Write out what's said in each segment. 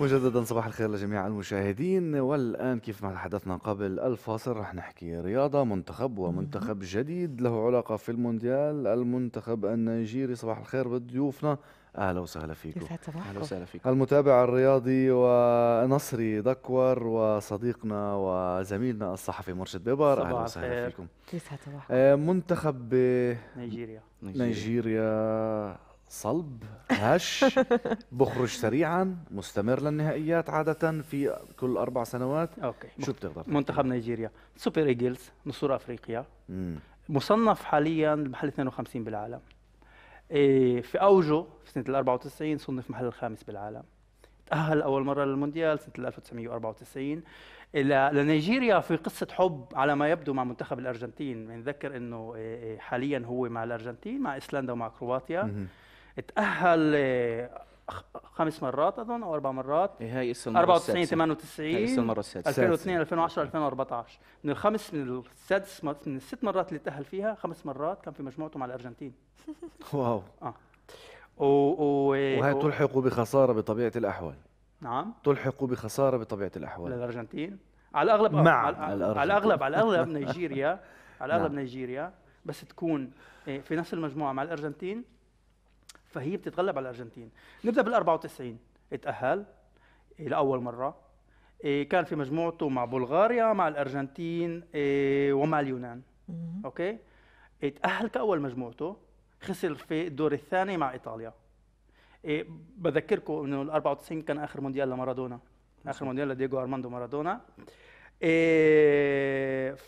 مجددا صباح الخير لجميع المشاهدين. والآن كيف ما تحدثنا قبل الفاصل رح نحكي رياضة. منتخب ومنتخب جديد له علاقة في المونديال، المنتخب النيجيري. صباح الخير بضيوفنا، أهلا وسهلا فيكم. أهلا وسهلا فيكم. المتابع الرياضي ونصري دكور وصديقنا وزميلنا الصحفي مرشد بيبار، أهلا وسهلا فيكم. منتخب نيجيريا صلب هش بخرج سريعا، مستمر للنهائيات عادة في كل 4 سنوات. أوكي. شو بتقدر منتخب نيجيريا؟ سوبر ايجلز، نصور أفريقيا، مصنف حاليا بمحل 52 بالعالم. في أوجه في سنة 94 صنف محل الخامس بالعالم. تأهل أول مرة للمونديال سنة 1994. لنيجيريا في قصة حب على ما يبدو مع منتخب الأرجنتين، بنذكر أنه حاليا هو مع الأرجنتين، مع إسلندا ومع كرواتيا. تأهل 5 مرات أظن أو 4 مرات. هاي السنة 94 98 هاي المرة السادسة، 2002 2010 2014. من الخمس من السادس من 6 مرات اللي تأهل فيها 5 مرات كان في مجموعته مع الأرجنتين. واو. وهي تلحق بخسارة بطبيعة الأحوال. نعم، تلحق بخسارة بطبيعة الأحوال للأرجنتين على الأغلب، مع على الأغلب نيجيريا على الأغلب. نعم. نيجيريا بس تكون في نفس المجموعة مع الأرجنتين فهي بتتغلب على الأرجنتين. نبدأ بال94 اتأهل لأول مرة، كان في مجموعته مع بلغاريا مع الأرجنتين ومع اليونان. أوكي، اتأهل كأول مجموعته، خسر في الدور الثاني مع إيطاليا. بذكركم انه ال94 كان اخر مونديال لمارادونا، اخر مونديال لدييغو ارماندو مارادونا.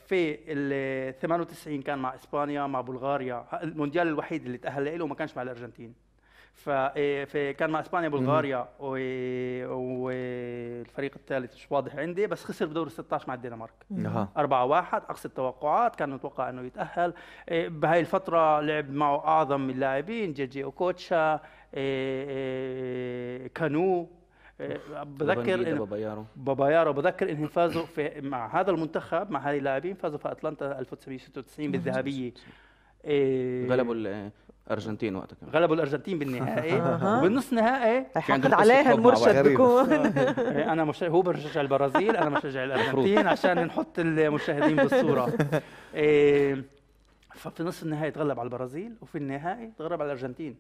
في ال98 كان مع اسبانيا مع بلغاريا، المونديال الوحيد اللي تاهل له وما كانش مع الارجنتين. فكان مع اسبانيا بلغاريا والفريق الثالث مش واضح عندي، بس خسر بدور ال16 مع الدنمارك 4-1 اقصى التوقعات. كان متوقع انه يتاهل. بهاي الفتره لعب معه اعظم اللاعبين، جيجي وكوتشا، كانو، بذكر بابايارو. بذكر انهم فازوا في مع هذا المنتخب مع هذه اللاعبين، فازوا في اتلانتا 1996 بالذهبيه. غلبوا الارجنتين وقتها، غلبوا الارجنتين بالنهائي وبالنص نهائي. حقد عليها المرشد بكون. انا مش هو بشجع البرازيل، انا بشجع الارجنتين عشان نحط المشاهدين بالصوره. ففي نصف النهائي تغلب على البرازيل وفي النهائي تغلب على الارجنتين.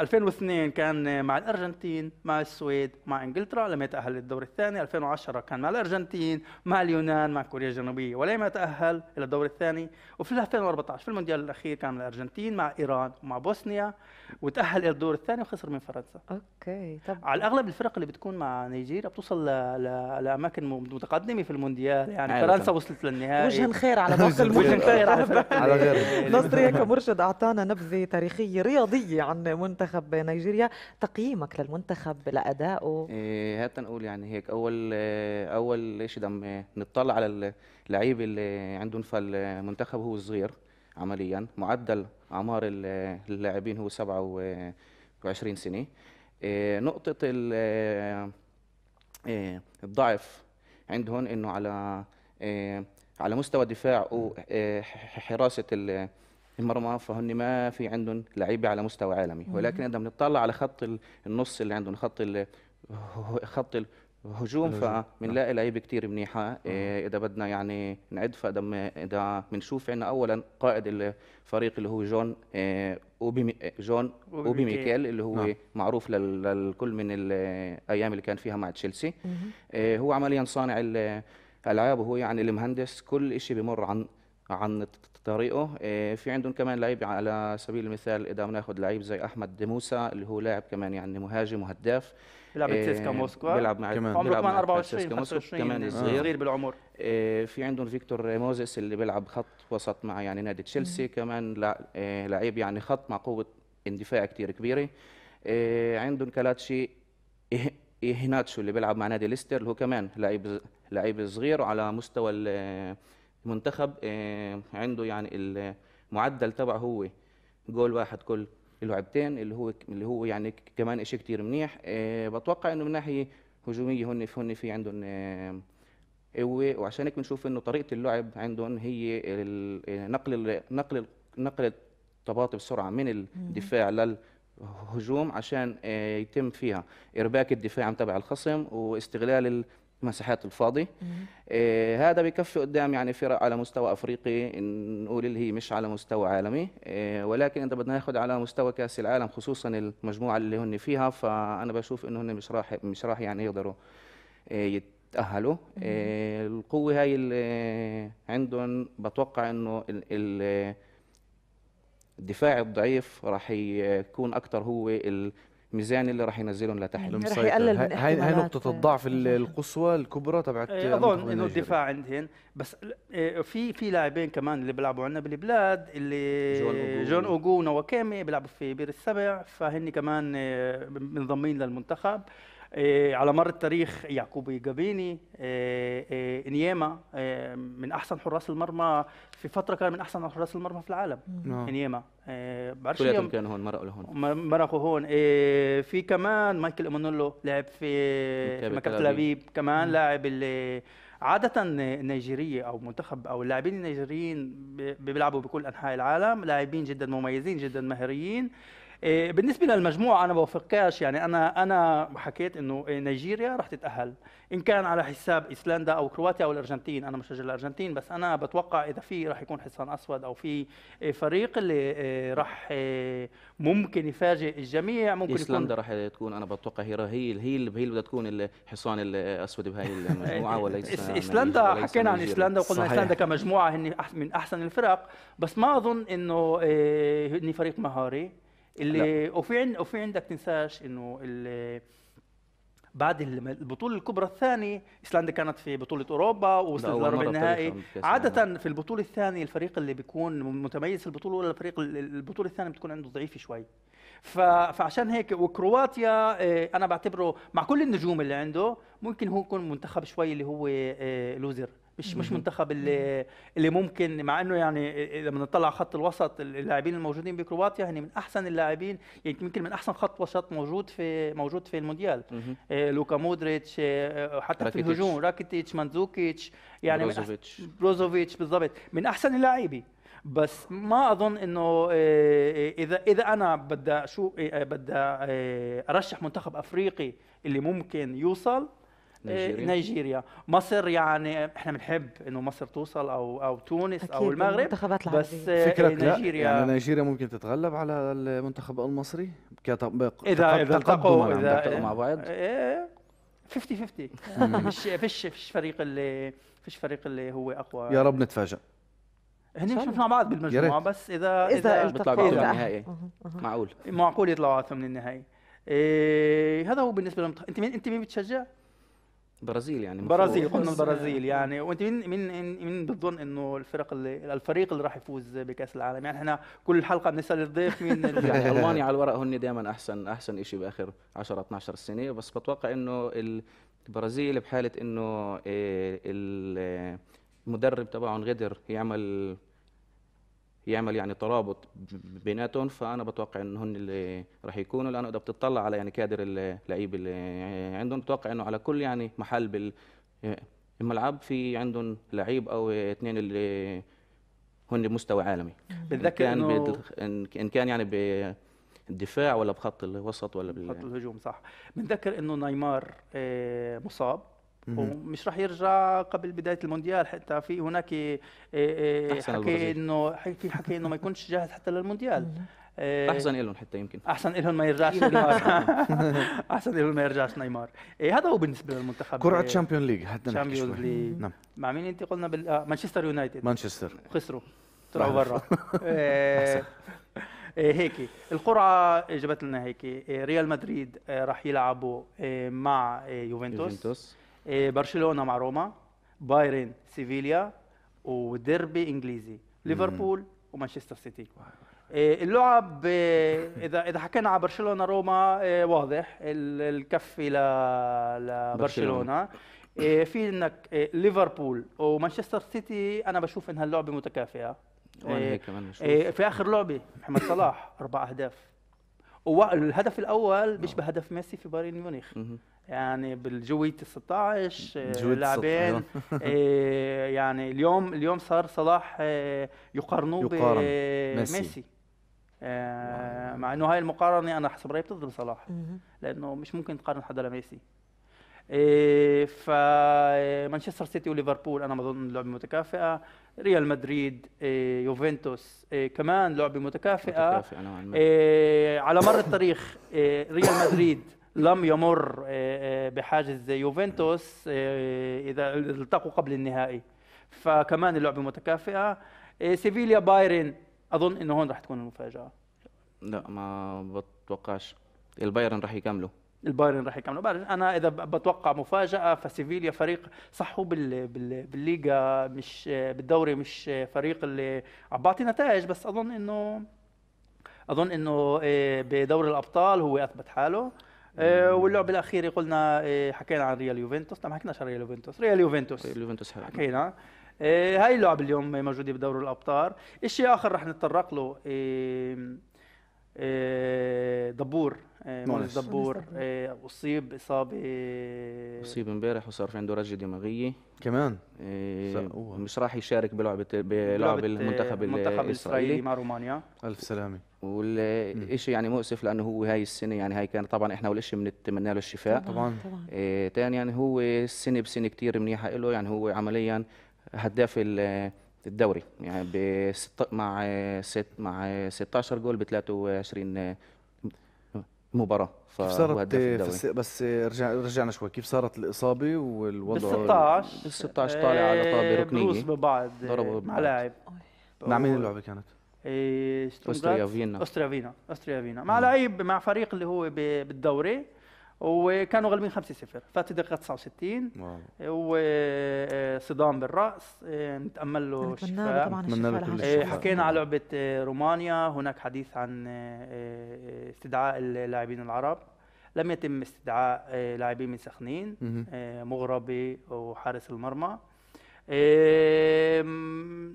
2002 كان مع الارجنتين مع السويد مع انجلترا لما يتاهل للدور الثاني. 2010 كان مع الارجنتين مع اليونان مع كوريا الجنوبيه ولما يتاهل الى الدور الثاني. وفي 2014 في المونديال الاخير كان مع الارجنتين مع ايران ومع بوسنيا وتاهل الى الدور الثاني وخسر من فرنسا. اوكي. طب على الاغلب الفرق اللي بتكون مع نيجيريا بتوصل لاماكن متقدمه في المونديال، يعني فرنسا وصلت للنهائي. وجه خير على باقي المونديال. على غيره. نصري كمرشد اعطانا نبذه تاريخيه رياضيه عن منتخب نيجيريا. تقييمك للمنتخب لادائه؟ هات نقول يعني هيك، اول شيء بدنا نطلع على اللعيبه اللي عندهم فالمنتخب هو صغير عمليا. معدل اعمار اللاعبين هو 27 سنه. نقطه الضعف عندهم انه على مستوى دفاع وحراسه المرمى فهن ما في عندهم لعيبه على مستوى عالمي. ولكن اذا بنطلع على خط النص اللي عندهم، خط الهجوم، فبنلاقي لعيبه كثير منيحه. اذا بدنا يعني نعد، اذا بنشوف عندنا اولا قائد الفريق اللي هو جون أوبي ميكيل، اللي هو معروف للكل من الايام اللي كان فيها مع تشيلسي. هو عمليا صانع العاب، وهو يعني المهندس، كل شيء بمر عن طريقه. في عندهم كمان لعيب على سبيل المثال، اذا بناخذ لعيب زي احمد موسى اللي هو لاعب كمان يعني مهاجم وهداف، بيلعب تسكا موسكو، بيلعب مع عمره كمان 24 كمان صغير بالعمر. في عندهم فيكتور موزيس اللي بيلعب خط وسط مع يعني نادي تشيلسي، كمان لعيب يعني خط مع قوه اندفاع كثير كبيره. عندهم كلاتشي هيناتشو اللي بيلعب مع نادي ليستر، اللي هو كمان لعيب صغير. وعلى مستوى المنتخب عنده يعني المعدل تبعه هو جول واحد كل لعبتين، اللي هو يعني كمان شيء كثير منيح. بتوقع انه من ناحيه هجوميه هن في عندهم قوه، وعشان هيك بنشوف انه طريقه اللعب عندهم هي نقل الطباطه بسرعه من الدفاع هجوم عشان يتم فيها إرباك الدفاع تبع الخصم واستغلال المساحات الفاضية. هذا بكفي قدام يعني فرق على مستوى أفريقي نقول اللي هي مش على مستوى عالمي، ولكن إذا بدنا ناخد على مستوى كأس العالم خصوصا المجموعة اللي هن فيها، فأنا بشوف إنه هن مش راح يعني يقدروا تأهلوا. القوة هاي اللي عندهم بتوقع إنه الدفاع الضعيف راح يكون أكتر هو الميزان اللي راح ينزلهم لتحت. راح يقلل من هاي نقطة الضعف القصوى الكبرى تبعت. أظن إنه الدفاع عندهن، بس في لاعبين كمان اللي بيلعبوا عندنا بالبلاد اللي جون أوجو ونواكامي بيلعبوا في بير السبع، فهن كمان منضمين للمنتخب. على مر التاريخ ياكوبي جابيني، انياما من احسن حراس المرمى في فتره، كان من احسن حراس المرمى في العالم انياما. بعرفش كلهم كانوا هون، مرقوا لهون في كمان مايكل أمونولو لعب في مكتب تل أبيب كمان، لاعب اللي عاده نيجيريه او منتخب او اللاعبين النيجيريين بيلعبوا بكل انحاء العالم، لاعبين جدا مميزين جدا مهريين. بالنسبه للمجموعه انا ما بوافقكش، يعني انا حكيت انه نيجيريا راح تتاهل ان كان على حساب ايسلندا او كرواتيا او الارجنتين. انا مشجع الارجنتين، بس انا بتوقع اذا في راح يكون حصان اسود او في فريق اللي راح ممكن يفاجئ الجميع. ممكن ايسلندا راح تكون، انا بتوقع هي اللي بدها تكون الحصان الاسود بهاي المجموعه، وليس ايسلندا. حكينا عن ايسلندا وقلنا ايسلندا كمجموعه هن من احسن الفرق، بس ما اظن انه هن فريق مهاري اللي وفي عندك تنساش انه بعد البطوله الكبرى الثانيه ايسلندا كانت في بطوله اوروبا ووصلت لربع النهائي. عاده في البطوله الثانيه الفريق اللي بيكون متميز في البطوله ولا الفريق البطوله الثانيه بتكون عنده ضعيف شوي، فعشان هيك. وكرواتيا انا بعتبره مع كل النجوم اللي عنده ممكن هو يكون منتخب شوي اللي هو لوزر، مش منتخب اللي ممكن، مع انه يعني لما نطلع خط الوسط اللاعبين الموجودين بكرواتيا هن من احسن اللاعبين، يعني يمكن من احسن خط وسط موجود في المونديال. لوكا مودريتش، حتى في الهجوم راكيتيتش، منزوكيتش، يعني بروزوفيتش بالضبط، من احسن اللاعبين. بس ما اظن انه اذا انا بدي ارشح منتخب افريقي اللي ممكن يوصل، نيجيريا. مصر يعني احنا بنحب انه مصر توصل او تونس او المغرب، بس نيجيريا يعني نيجيريا ممكن تتغلب على المنتخب المصري اذا التقوا مع بعض 50-50. فيش فريق اللي هو اقوى. يا رب نتفاجئ. هن مش مع بعض بالمجموعه، بس اذا بيطلعوا على النهائي معقول يطلعوا على ثمن النهائي. هذا هو بالنسبه للمنتخب. انت مين بتشجع؟ برازيل يعني قلنا البرازيل يعني. وانت مين بتظن انه الفريق اللي راح يفوز بكاس العالم؟ يعني احنا كل حلقه بنسال الضيف مين يعني المانيا على الورق هن دائما احسن شيء باخر 10-12 سنه، بس بتوقع انه البرازيل بحاله انه المدرب تبعهم قدر يعمل يعني ترابط بيناتهم، فانا بتوقع انه هن اللي راح يكونوا، لانه اذا بتطلع على يعني كادر اللعيبه اللي عندهم بتوقع انه على كل يعني محل بالملعب في عندهم لعيب او اثنين اللي هن بمستوى عالمي. بتذكر انه ان كان يعني بالدفاع ولا بخط الوسط ولا بخط الهجوم. صح، بنذكر انه نايمار مصاب ومش راح يرجع قبل بدايه المونديال، حتى في هناك حكي انه ما يكونش جاهز حتى للمونديال. احسن لهم حتى يمكن احسن لهم ما يرجعش نيمار. هذا هو بالنسبه للمنتخب. كره تشامبيون ليج حتى نحكي شوي. نعم، مع مين انت قلنا؟ مانشستر يونايتد. مانشستر خسروا، طلعوا برا. هيك القرعه جابت لنا هيك. ريال مدريد راح يلعبوا مع يوفنتوس، برشلونه مع روما، بايرن سيفيليا، وديربي انجليزي ليفربول ومانشستر سيتي. اللعب اذا حكينا على برشلونه روما واضح الكفي لبرشلونه. في انك ليفربول ومانشستر سيتي انا بشوف انها اللعبه متكافئه. في اخر لعبه محمد صلاح 4 أهداف، والهدف الاول بيشبه هدف ميسي في بايرن ميونخ، يعني بالجوية 16 لاعبين. يعني اليوم صار صلاح يقارنوه بميسي. مع انه هاي المقارنه انا حسب رايي بتظلم صلاح لانه مش ممكن تقارن حدا لميسي. فمانشستر سيتي وليفربول انا بظن لعبه متكافئه، ريال مدريد يوفنتوس كمان لعبه متكافئه على مر التاريخ. ريال مدريد لم يمر بحاجز يوفنتوس اذا التقوا قبل النهائي، فكمان اللعبه متكافئه. سيفيليا بايرن اظن انه هون راح تكون المفاجاه. لا ما بتوقعش البايرن راح يكملوا، انا اذا بتوقع مفاجاه فسيفيليا فريق صح هو بالليغا مش بالدوري، مش فريق اللي عم بعطي نتائج، بس اظن انه بدوري الابطال هو اثبت حاله. واللعبه الاخيره قلنا حكينا عن ريال يوفنتوس، ما حكيناش عن ريال يوفنتوس حكينا. هاي اللعبه اليوم موجوده بدوري الابطال. الشيء اخر رح نتطرق له دبور، مونس دبور اصيب اصابه، اصيب امبارح وصار في عنده رجه دماغيه كمان، مش راح يشارك بلعب المنتخب الاسرائيلي مع رومانيا. الف سلامه. والشيء يعني مؤسف لانه هو هاي السنه، يعني هاي كانت طبعا احنا والشيء بنتمنى له الشفاء طبعا. ثاني يعني هو السنه بسنه كثير منيحه له، يعني هو عمليا هداف الدوري يعني مع 16 جول ب 23 مباراة. كيف صارت بس رجعنا شوي، كيف صارت الإصابة والوضع؟ بال 16 طالع على طابة ركنية ببعض، ضربوا مع لاعب. مع مين اللعبة كانت؟ أستريا فيينا مع لعيب مع فريق اللي هو بالدوري، وكانوا غالبين 5-0، فات دقيقة 69 وصدام بالرأس، نتأمل له الشفاء. حكينا على لعبة رومانيا، هناك حديث عن استدعاء اللاعبين العرب، لم يتم استدعاء لاعبين من سخنين، مغربي وحارس المرمى.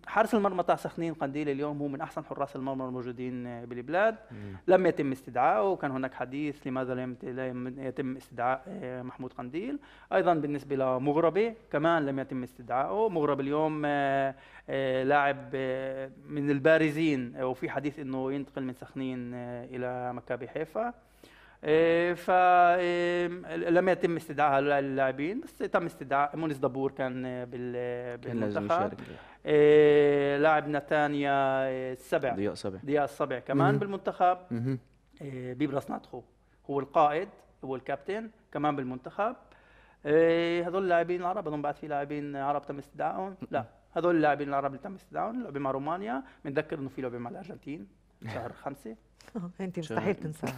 حارس المرمى تاع سخنين قنديل اليوم هو من احسن حراس المرمى الموجودين بالبلاد، لم يتم استدعائه، وكان هناك حديث لماذا لم يتم استدعاء محمود قنديل. ايضا بالنسبه لمغربي كمان لم يتم استدعائه، مغربي اليوم لاعب من البارزين، وفي حديث انه ينتقل من سخنين الى مكابي حيفا، فلم يتم استدعاء هؤلاء اللاعبين، بس تم استدعاء مونس دبور كان بالمنتخب، لاعب نتانيا السبع دياء السبع كمان بالمنتخب، بيبار نادخو هو القائد هو الكابتن كمان بالمنتخب. هذول اللاعبين العرب، اظن بعد في لاعبين عرب تم استدعائهم، لا هذول اللاعبين العرب اللي تم استدعائهم. لعبه مع رومانيا، بنذكر انه في لعبه مع الارجنتين شهر 5، انت مستحيل تنساها.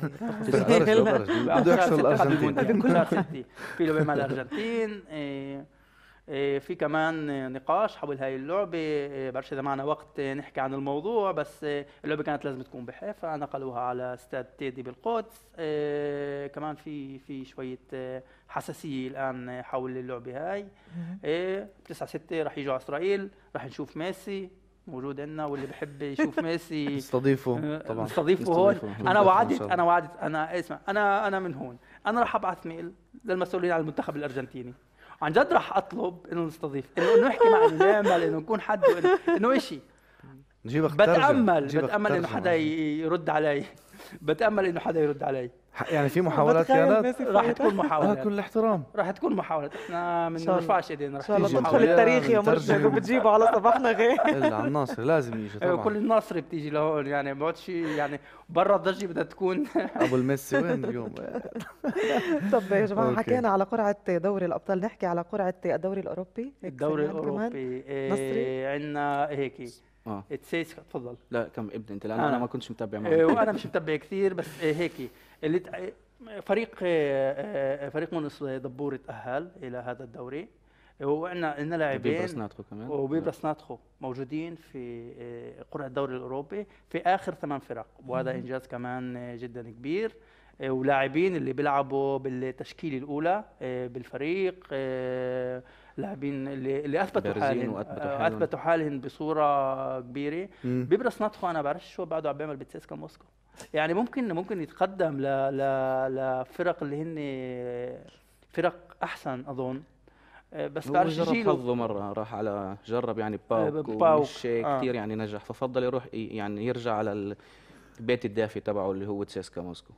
بده يحصل الارجنتين في لعبه مع الارجنتين. في كمان نقاش حول هاي اللعبه، بعرفش اذا معنا وقت نحكي عن الموضوع، بس اللعبه كانت لازم تكون بحيفا، نقلوها على استاد تيدي بالقدس. كمان في شويه حساسيه الان حول اللعبه هاي. 9/6 رح يجوا على اسرائيل، رح نشوف ميسي موجود عندنا، واللي بحب يشوف ميسي نستضيفه طبعا، نستضيفه هون. انا وعدت انا اسمع، انا من هون انا راح ابعث ميل للمسؤولين على المنتخب الارجنتيني، عن جد راح اطلب انه نستضيف، انه نحكي مع نعمل انه نكون حد، انه شيء نجيبك. بتامل انه حدا يرد علي، يعني في محاولات كانت، راح تكون محاولات، كل الاحترام راح تكون محاولات، احنا ما بنرفعش ايدينا، راح ندخل التاريخ يا مرشد وبتجيبه على صباحنا غير. الا على الناصر لازم يجي طبعا، كل الناصر بتيجي لهون، يعني ما بقعدش يعني برا الضجه بدها تكون ابو الميسي وين اليوم. طب يا جماعه حكينا على قرعه دوري الابطال، نحكي على قرعه الدوري الاوروبي. عندنا هيك تسيس، تفضل. لا كم ابدا انت، لان انا ما كنتش متابع معك وانا مش متابع كثير، بس هيك اللي فريق مونس دبور تاهل الى هذا الدوري، وعندنا لاعبين وبيبار نادخو موجودين في قرعه الدوري الاوروبي في اخر 8 فرق، وهذا انجاز كمان جدا كبير، ولاعبين اللي بيلعبوا بالتشكيله الاولى بالفريق، لاعبين اللي اثبتوا حالهم بصوره كبيره. بيبار نادخو انا بعرفش شو بعده عم بيعمل بتسيسكا موسكو، يعني ممكن يتقدم لفرق اللي هن فرق احسن اظن، بس بعرفش جيله حظه مره راح على جرب يعني باوك، ومش كثير يعني نجح، ففضل يروح يعني يرجع على البيت الدافي تبعه اللي هو تسيسكا موسكو.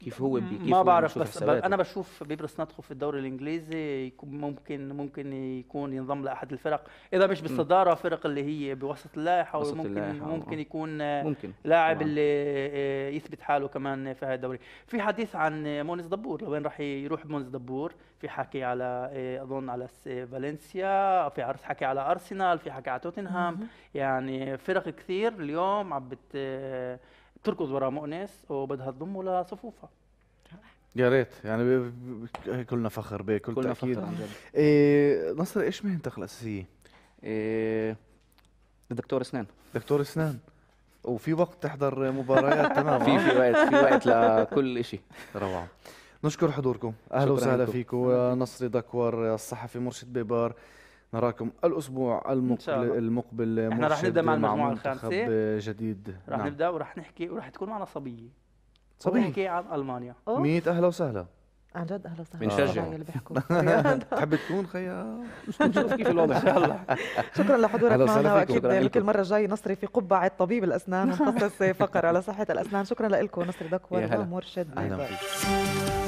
كيف هو ما بعرف، بس انا بشوف بيبرس نادخو في الدوري الانجليزي ممكن يكون ينضم لاحد الفرق، اذا مش بالصداره فرق اللي هي بوسط اللائحه، ممكن يكون لاعب اللي يثبت حاله كمان في هذا الدوري. في حديث عن مونس دبور، لوين راح يروح مونس دبور؟ في حكي على اظن على فالنسيا، في حكي على ارسنال، في حكي على توتنهام، يعني فرق كثير اليوم عم بتركض وراء مؤنس وبدها تضمه لصفوفها. يا ريت، يعني كلنا فخر به، كل تأكيد. نصر، ايش مهنتك الاساسيه؟ دكتور اسنان. دكتور اسنان، وفي وقت تحضر مباريات؟ تمام، في وقت لكل شيء. روعه. نشكر حضوركم، اهلا وسهلا فيكم. نصري دكور، الصحفي مرشد بيبار، نراكم الاسبوع المقبل. احنا رح نبدا مع المجموعه الخامسه جديد، رح نبدا ورح نحكي، ورح تكون معنا صبيه نحكي عن المانيا. 100 اهلا وسهلا، عن جد اهلا وسهلا، بنشجع اللي بيحكوا. تحب تكون خيا؟ نشوف كيف الوضع ان شاء الله. شكرا لحضورك معنا، واكيد الكل مره جاي نصري في قبعه طبيب الاسنان، ونخصص فقره لصحه الاسنان. شكرا لكم نصري دكور ومرشد بيبار.